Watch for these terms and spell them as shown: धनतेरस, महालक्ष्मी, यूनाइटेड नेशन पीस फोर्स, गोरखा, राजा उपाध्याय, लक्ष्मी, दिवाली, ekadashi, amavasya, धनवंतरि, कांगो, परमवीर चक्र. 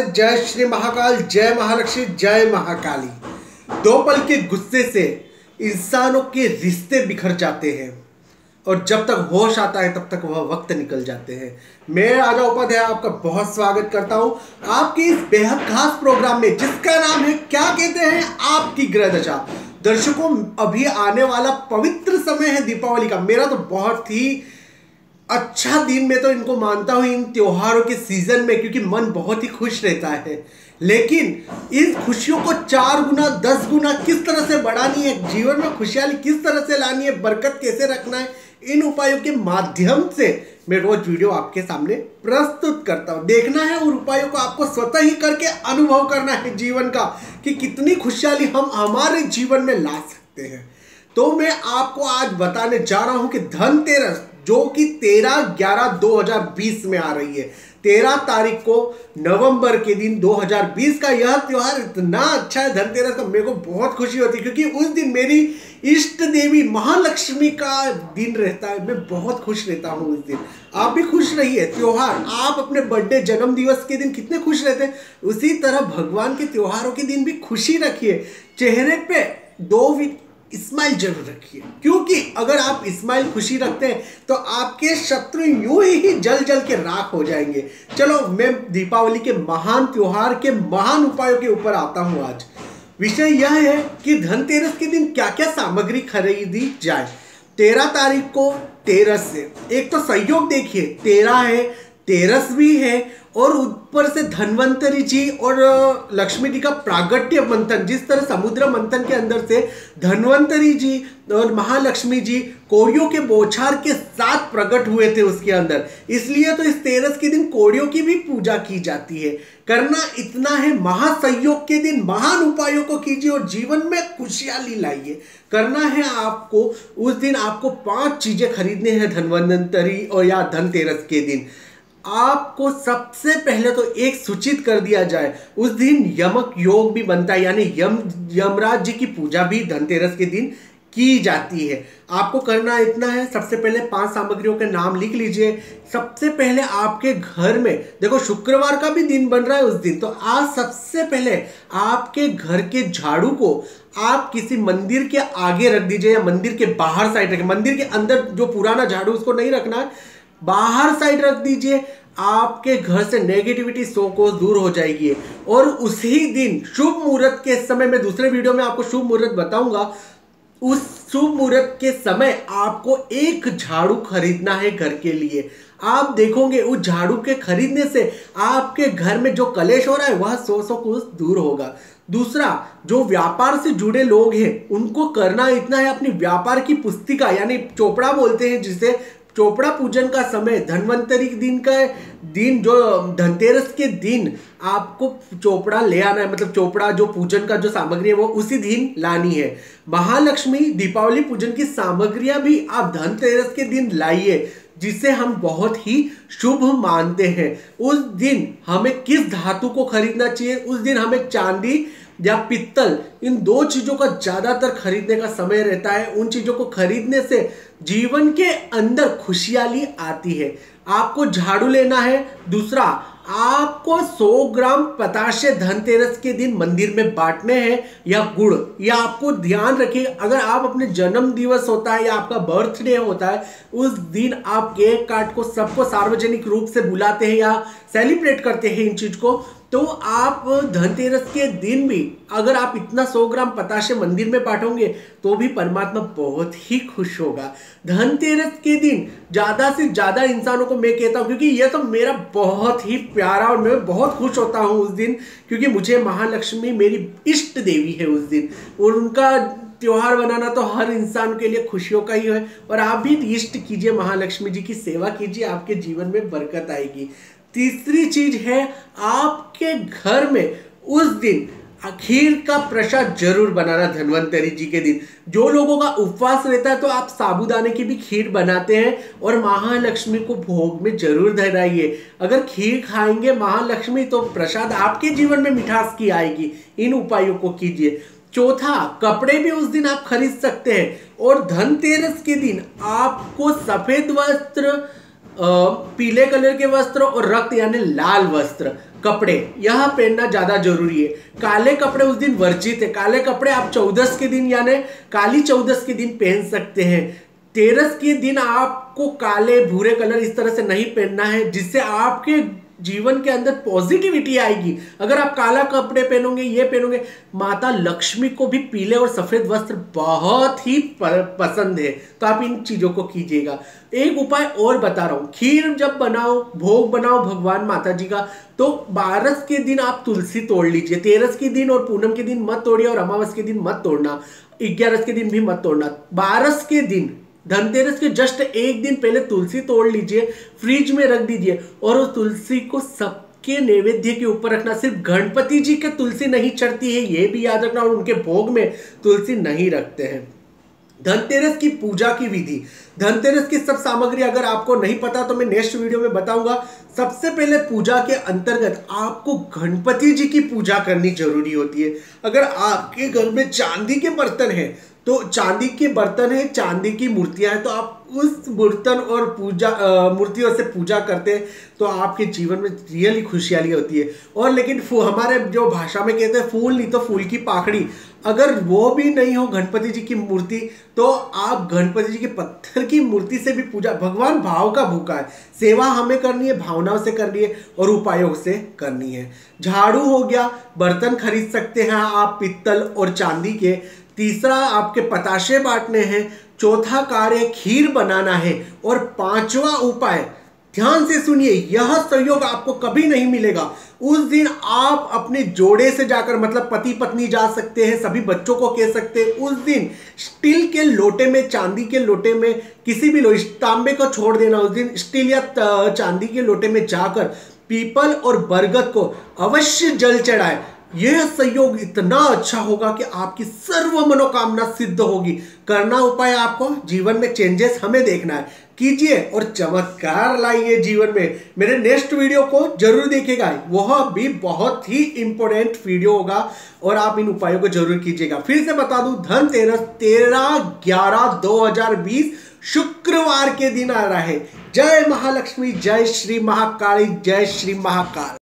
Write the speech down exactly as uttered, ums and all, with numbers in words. है। जय श्री महाकाल, जय महालक्ष्मी, जय महाकाली। दो पल के गुस्से से इंसानों के रिश्ते बिखर जाते हैं और जब तक होश आता है तब तक वह वक्त निकल जाते हैं। मैं राजा उपाध्याय आपका बहुत स्वागत करता हूँ आपके इस बेहद खास प्रोग्राम में जिसका नाम है क्या कहते हैं आपकी ग्रह दशा। दर्शकों, अभी आने वाला पवित्र समय है दीपावली का। मेरा तो बहुत ही अच्छा दिन मैं तो इनको मानता हूँ इन त्योहारों के सीजन में, क्योंकि मन बहुत ही खुश रहता है। लेकिन इस खुशियों को चार गुना दस गुना किस तरह से बढ़ानी है, जीवन में खुशहाली किस तरह से लानी है, बरकत कैसे रखना है, इन उपायों के माध्यम से मैं रोज वीडियो आपके सामने प्रस्तुत करता हूँ। देखना है और उपायों को आपको स्वतः ही करके अनुभव करना है जीवन का कि कितनी खुशहाली हम हमारे जीवन में ला सकते हैं। तो मैं आपको आज बताने जा रहा हूँ कि धनतेरस जो कि तेरह ग्यारह दो हज़ार बीस में आ रही है, तेरह तारीख को नवंबर के दिन दो हज़ार बीस का यह त्यौहार इतना अच्छा है धनतेरस का, मेरे को बहुत खुशी होती है क्योंकि उस दिन मेरी इष्ट देवी महालक्ष्मी का दिन रहता है। मैं बहुत खुश रहता हूँ उस दिन। आप भी खुश रहिए। त्यौहार, आप अपने बर्थडे जन्म दिवस के दिन कितने खुश रहते हैं, उसी तरह भगवान के त्यौहारों के दिन भी खुशी रखिए। चेहरे पे दो स्माइल जरूर रखिए, क्योंकि अगर आप स्माइल खुशी रखते हैं तो आपके शत्रु यूं ही जल जल के राख हो जाएंगे। चलो, मैं दीपावली के महान त्योहार के महान उपायों के ऊपर आता हूं। आज विषय यह है कि धनतेरस के दिन क्या क्या सामग्री खरीदी जाए। तेरह तारीख को तेरस से एक तो संयोग देखिए, तेरह है तेरस भी है और ऊपर से धनवंतरि जी और लक्ष्मी जी का प्रागट्य मंथन, जिस तरह समुद्र मंथन के अंदर से धनवंतरि जी और महालक्ष्मी जी कोड़ियों के बौछार के साथ प्रकट हुए थे उसके अंदर, इसलिए तो इस तेरस के दिन कोड़ियों की भी पूजा की जाती है। करना इतना है, महासंयोग के दिन महान उपायों को कीजिए और जीवन में खुशहाली लाइए। करना है आपको उस दिन, आपको पाँच चीज़ें खरीदनी है धनवंतरि और या धनतेरस के दिन। आपको सबसे पहले तो एक सूचित कर दिया जाए, उस दिन यमक योग भी बनता है, यानी यम यमराज जी की पूजा भी धनतेरस के दिन की जाती है। आपको करना इतना है, सबसे पहले पांच सामग्रियों के नाम लिख लीजिए। सबसे पहले आपके घर में, देखो शुक्रवार का भी दिन बन रहा है उस दिन, तो आज सबसे पहले आपके घर के झाड़ू को आप किसी मंदिर के आगे रख दीजिए या मंदिर के बाहर साइड रखें। मंदिर के अंदर जो पुराना झाड़ू उसको नहीं रखना है, बाहर साइड रख दीजिए। आपके घर से नेगेटिविटी सौ को दूर हो जाएगी। और उसी दिन शुभ मुहूर्त के समय, मैं दूसरे वीडियो में आपको शुभ मुहूर्त बताऊंगा, उस शुभ मुहूर्त के समय आपको एक झाड़ू खरीदना है घर के लिए। आप देखोगे उस झाड़ू के खरीदने से आपके घर में जो कलेश हो रहा है वह सौ सौ कोस दूर होगा। दूसरा, जो व्यापार से जुड़े लोग हैं उनको करना इतना है, अपनी व्यापार की पुस्तिका यानी चोपड़ा बोलते हैं जिसे, चोपड़ा पूजन का समय धनवंतरि दिन का दिन जो धनतेरस के दिन आपको चोपड़ा ले आना है, मतलब चोपड़ा जो पूजन का जो सामग्री है वो उसी दिन लानी है। महालक्ष्मी दीपावली पूजन की सामग्रियां भी आप धनतेरस के दिन लाइए, जिसे हम बहुत ही शुभ मानते हैं। उस दिन हमें किस धातु को खरीदना चाहिए, उस दिन हमें चांदी या पित्तल, इन दो चीज़ों का ज़्यादातर खरीदने का समय रहता है। उन चीज़ों को खरीदने से जीवन के अंदर खुशहाली आती है। आपको झाड़ू लेना है। दूसरा, आपको सौ ग्राम पताशे धनतेरस के दिन मंदिर में बांटने हैं या गुड़, या आपको ध्यान रखिए अगर आप अपने जन्म दिवस होता है या आपका बर्थडे होता है उस दिन आप केक काट को सबको सार्वजनिक रूप से बुलाते हैं या सेलिब्रेट करते हैं इन चीज़ को, तो आप धनतेरस के दिन भी अगर आप इतना सौ ग्राम पताशे मंदिर में बांटोगे तो भी परमात्मा बहुत ही खुश होगा। धनतेरस के दिन ज़्यादा से ज़्यादा इंसानों को मैं कहता हूँ, क्योंकि यह तो मेरा बहुत ही प्यारा और मैं बहुत खुश होता हूँ उस दिन, क्योंकि मुझे महालक्ष्मी मेरी इष्ट देवी है उस दिन और उनका त्यौहार बनाना तो हर इंसान के लिए खुशियों का ही है। और आप भी इष्ट कीजिए, महालक्ष्मी जी की सेवा कीजिए, आपके जीवन में बरकत आएगी। तीसरी चीज है, आपके घर में उस दिन खीर का प्रसाद जरूर बनाना धनवंतरि जी के दिन। जो लोगों का उपवास रहता है तो आप साबूदाने की भी खीर बनाते हैं और महालक्ष्मी को भोग में जरूर धराइए। अगर खीर खाएंगे महालक्ष्मी तो प्रसाद आपके जीवन में मिठास की आएगी। इन उपायों को कीजिए। चौथा, कपड़े भी उस दिन आप खरीद सकते हैं। और धनतेरस के दिन आपको सफेद वस्त्र, पीले कलर के वस्त्र और रक्त यानी लाल वस्त्र, कपड़े यह पहनना ज़्यादा जरूरी है। काले कपड़े उस दिन वर्जित है। काले कपड़े आप चौदस के दिन यानी काली चौदस के दिन पहन सकते हैं। तेरस के दिन आपको काले भूरे कलर इस तरह से नहीं पहनना है, जिससे आपके जीवन के अंदर पॉजिटिविटी आएगी। अगर आप काला कपड़े पहनोगे, ये पहनोगे, माता लक्ष्मी को भी पीले और सफेद वस्त्र बहुत ही पसंद है, तो आप इन चीजों को कीजिएगा। एक उपाय और बता रहा हूं, खीर जब बनाओ, भोग बनाओ भगवान माता जी का, तो बारस के दिन आप तुलसी तोड़ लीजिए। तेरस के दिन और पूनम के दिन मत तोड़िए और अमावस के दिन मत तोड़ना, ग्यारस के दिन भी मत तोड़ना। बारस के दिन धनतेरस के जस्ट एक दिन पहले तुलसी तोड़ लीजिए, फ्रिज में रख दीजिए और उस तुलसी को सबके नैवेद्य के ऊपर रखना। सिर्फ गणपति जी के तुलसी नहीं चढ़ती है, ये भी याद रखना, और उनके भोग में तुलसी नहीं रखते हैं। धनतेरस की पूजा की विधि, धनतेरस की सब सामग्री अगर आपको नहीं पता तो मैं नेक्स्ट वीडियो में बताऊंगा। सबसे पहले पूजा के अंतर्गत आपको गणपति जी की पूजा करनी जरूरी होती है। अगर आपके घर में चांदी के बर्तन हैं तो चांदी के बर्तन है, चांदी की मूर्तियां हैं, तो आप उस बर्तन और पूजा मूर्तियों से पूजा करते हैं तो आपके जीवन में रियली खुशहाली होती है। और लेकिन हमारे जो भाषा में कहते हैं फूल नहीं तो फूल की पाखड़ी, अगर वो भी नहीं हो गणपति जी की मूर्ति तो आप गणपति जी के पत्थर की मूर्ति से भी पूजा। भगवान भाव का भूखा है, सेवा हमें करनी है, भावनाओं से करनी है और उपायों से करनी है। झाड़ू हो गया, बर्तन खरीद सकते हैं आप पित्तल और चांदी के। तीसरा आपके पताशे बांटने हैं। चौथा कार्य खीर बनाना है। और पांचवा उपाय, ध्यान से सुनिए, यह सहयोग आपको कभी नहीं मिलेगा। उस दिन आप अपने जोड़े से जाकर, मतलब पति पत्नी जा सकते हैं, सभी बच्चों को कह सकते हैं, उस दिन स्टील के लोटे में, चांदी के लोटे में, किसी भी लोटे, तांबे को छोड़ देना, उस दिन स्टील या चांदी के लोटे में जाकर पीपल और बरगद को अवश्य जल चढ़ाए। यह सहयोग इतना अच्छा होगा कि आपकी सर्व मनोकामना सिद्ध होगी। करना उपाय, आपको जीवन में चेंजेस हमें देखना है, कीजिए और चमत्कार लाइए जीवन में। मेरे नेक्स्ट वीडियो को जरूर देखिएगा, वह भी बहुत ही इंपॉर्टेंट वीडियो होगा और आप इन उपायों को जरूर कीजिएगा। फिर से बता दूं, धनतेरस तेरह ग्यारह दो हज़ार बीस शुक्रवार के दिन आ रहा है। जय महालक्ष्मी, जय श्री महाकाली, जय श्री महाकाल।